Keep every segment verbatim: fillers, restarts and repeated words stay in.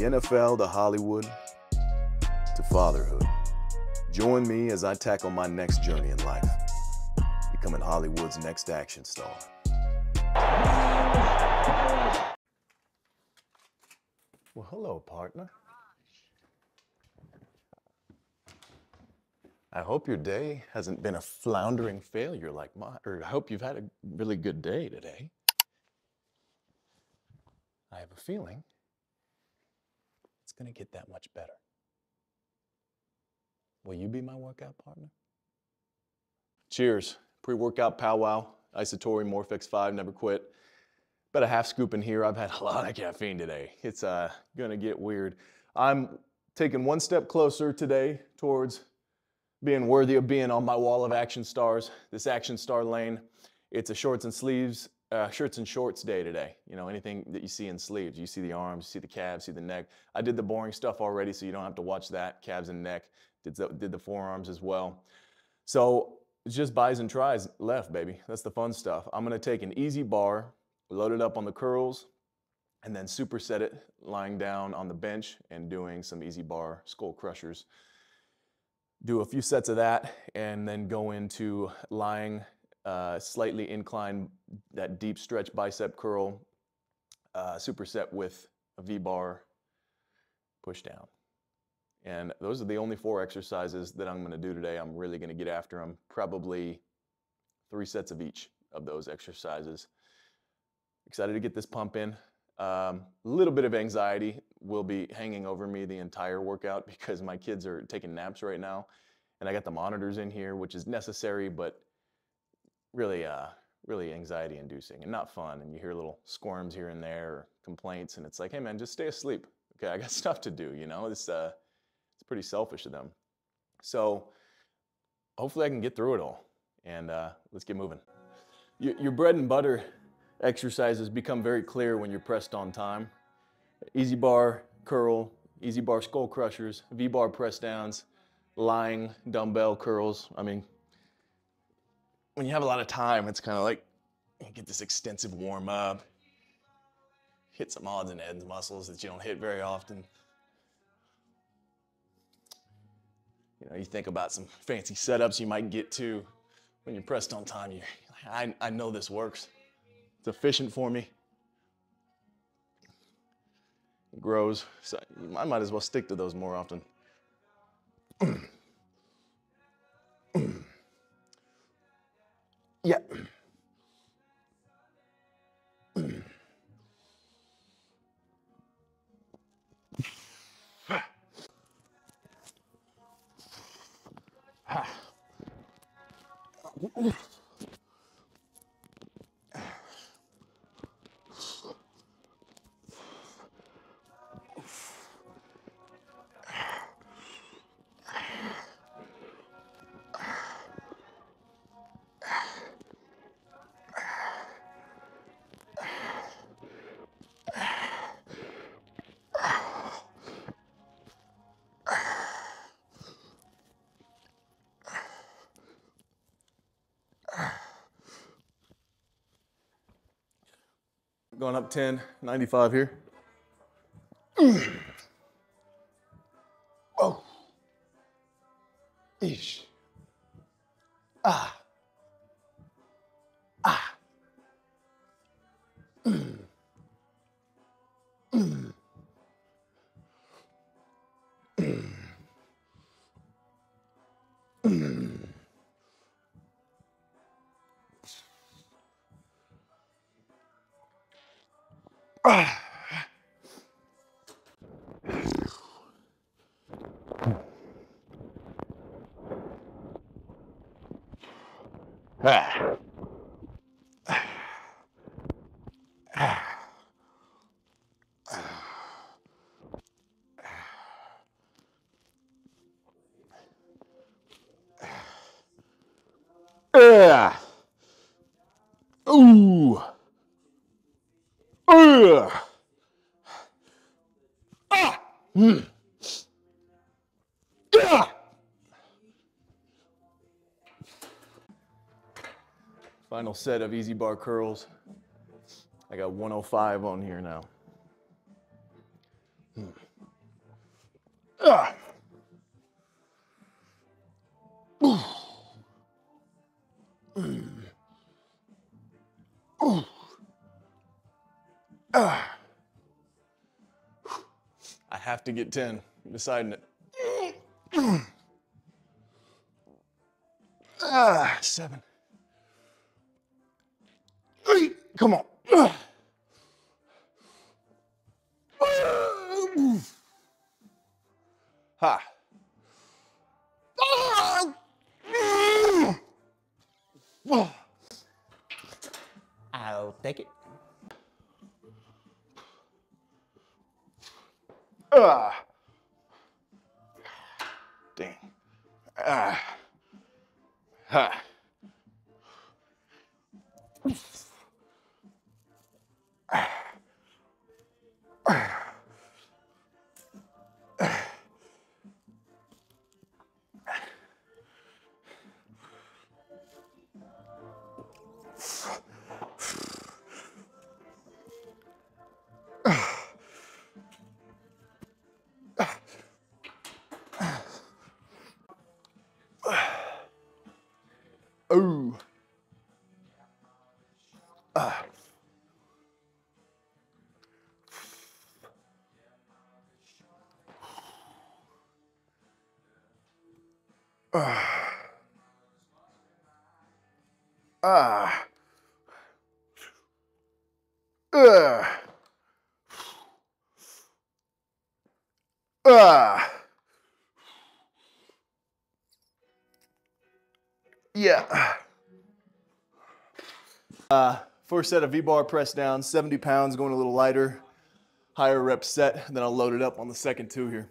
the N F L to Hollywood to fatherhood. Join me as I tackle my next journey in life, becoming Hollywood's next action star. Well, hello, partner. I hope your day hasn't been a floundering failure like mine, or I hope you've had a really good day today. I have a feeling it's gonna get that much better. Will you be my workout partner? Cheers. Pre-workout powwow, Isatori Morphix five, never quit. About a half scoop in here. I've had a lot of caffeine today. It's uh, gonna get weird. I'm taking one step closer today towards being worthy of being on my wall of action stars, this action star lane. It's a shorts and sleeves, uh, shirts and shorts day today. You know, anything that you see in sleeves, you see the arms, you see the calves, see the neck. I did the boring stuff already, so you don't have to watch that, calves and neck. Did the, did the forearms as well. So it's just buys and tries left, baby. That's the fun stuff. I'm gonna take an easy bar, load it up on the curls, and then superset it lying down on the bench and doing some easy bar skull crushers. Do a few sets of that and then go into lying, uh, slightly inclined, that deep stretch bicep curl, uh, superset with a V-bar push down. And those are the only four exercises that I'm gonna do today. I'm really gonna get after them, probably three sets of each of those exercises. Excited to get this pump in. A um, little bit of anxiety will be hanging over me the entire workout because my kids are taking naps right now and I got the monitors in here, which is necessary, but really, uh, really anxiety inducing and not fun. And you hear little squirms here and there or complaints and it's like, hey man, just stay asleep. Okay, I got stuff to do, you know? It's, uh, it's pretty selfish of them. So hopefully I can get through it all and uh, let's get moving. Your, your bread and butter exercises become very clear when you're pressed on time. Easy bar curl, easy bar skull crushers, V-bar press downs, lying dumbbell curls. I mean, when you have a lot of time, it's kind of like you get this extensive warm up, hit some odds and ends muscles that you don't hit very often. You know, you think about some fancy setups you might get to. When you're pressed on time, you're like, I, I know this works. It's efficient for me. It grows, so I might as well stick to those more often. Yeah. Going up ten, ninety-five here. Oh. Ish. Ah. Ah. Ah. Ah. Hmm. Final set of easy bar curls. I got one oh five on here now. Hmm. Ah. Ooh. Mm. Ooh. Ah. I have to get ten. I'm deciding it. Ah, seven. Eight. Come on. Ah. Ha. Ah. Oh. I'll take it. Ah. Dang. Ah. Ha. Ah. Ah. Ah. Oh. Ah. Ah. Ah. Ah. Ah. Yeah. Uh, first set of V-bar press down, seventy pounds, going a little lighter, higher rep set. Then I'll load it up on the second two here.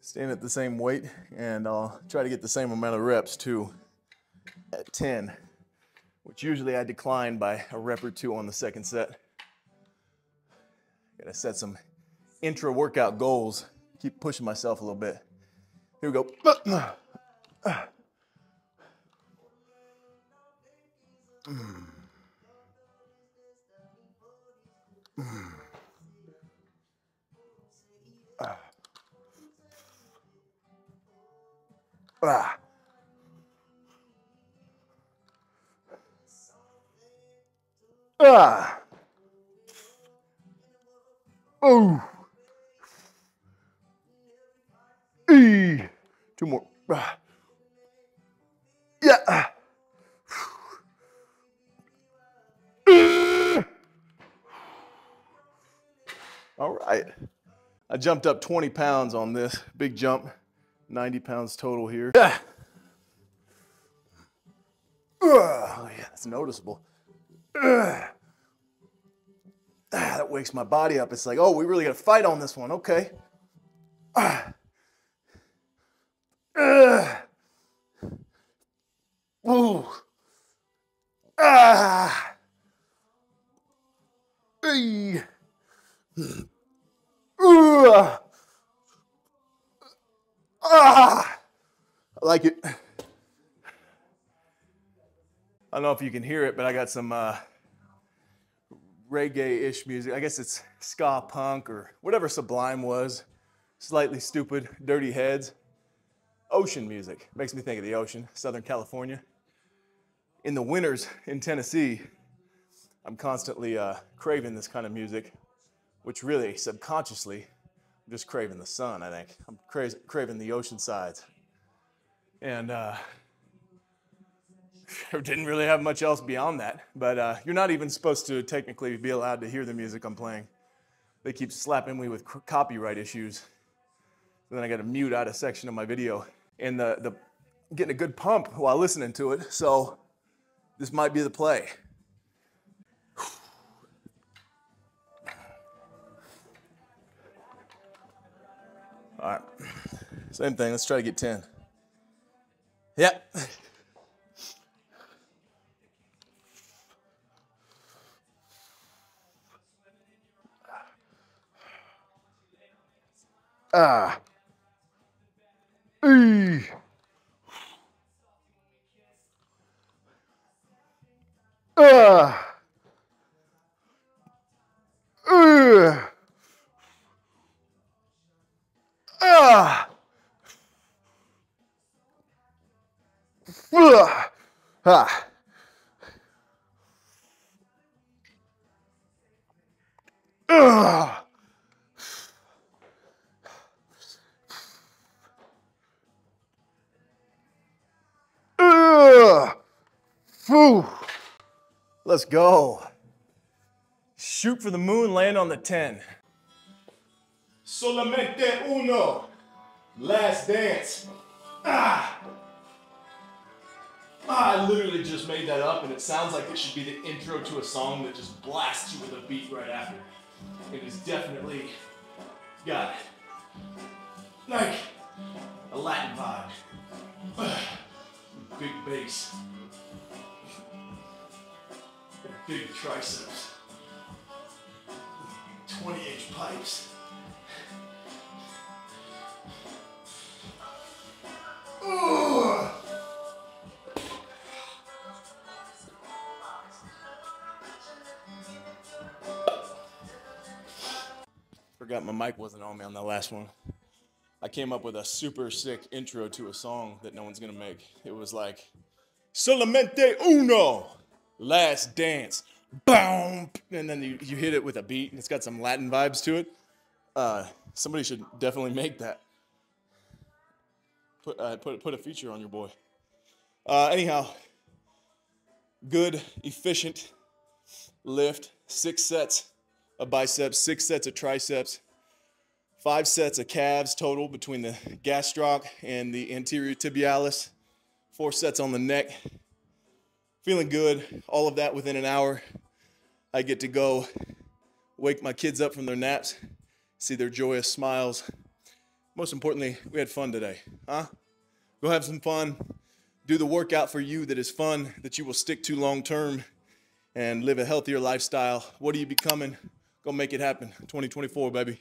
Staying at the same weight, and I'll try to get the same amount of reps too at ten, which usually I decline by a rep or two on the second set. Gotta set some intra-workout goals, keep pushing myself a little bit. Here we go. Mm. Mm. Ah. Ah. Ah. Oh. E. Two more. Ah. Yeah. All right, I jumped up twenty pounds on this big jump, ninety pounds total here. Yeah. Oh yeah, that's noticeable. Uh, that wakes my body up. It's like, oh, we really got to fight on this one. Okay. Uh, uh, ooh. Ah. Hey. I like it. I don't know if you can hear it, but I got some uh, reggae-ish music. I guess it's ska punk or whatever Sublime was. Slightly Stupid, Dirty Heads. Ocean music. Makes me think of the ocean, Southern California. In the winters in Tennessee, I'm constantly uh, craving this kind of music. Which really, subconsciously, I'm just craving the sun, I think. I'm cra craving the ocean sides. And uh, didn't really have much else beyond that. But uh, you're not even supposed to technically be allowed to hear the music I'm playing. They keep slapping me with copyright issues. So then I got to mute out a section of my video. And the, the getting a good pump while listening to it. So this might be the play. All right, same thing, let's try to get ten. Yep. Ah. Eee. Ah. Eee. Ah. Ah. Ah. Whew. Let's go. Shoot for the moon, land on the ten. Solamente uno. Last dance. Ah. I literally just made that up, and it sounds like it should be the intro to a song that just blasts you with a beat right after. It is definitely got like a Latin vibe. Ah. Big bass. Big triceps, twenty inch pipes. Ugh. Forgot my mic wasn't on me on that last one. I came up with a super sick intro to a song that no one's gonna make. It was like, Solamente Uno. Last dance, boom, and then you, you hit it with a beat, and it's got some Latin vibes to it. Uh, somebody should definitely make that. Put, uh, put, put a feature on your boy. Uh, anyhow, good, efficient lift, six sets of biceps, six sets of triceps, five sets of calves total between the gastroc and the anterior tibialis, four sets on the neck. Feeling good, all of that within an hour. I get to go wake my kids up from their naps, see their joyous smiles. Most importantly, we had fun today, huh? Go have some fun, do the workout for you that is fun, that you will stick to long-term, and live a healthier lifestyle. What are you becoming? Go make it happen, twenty twenty-four, baby.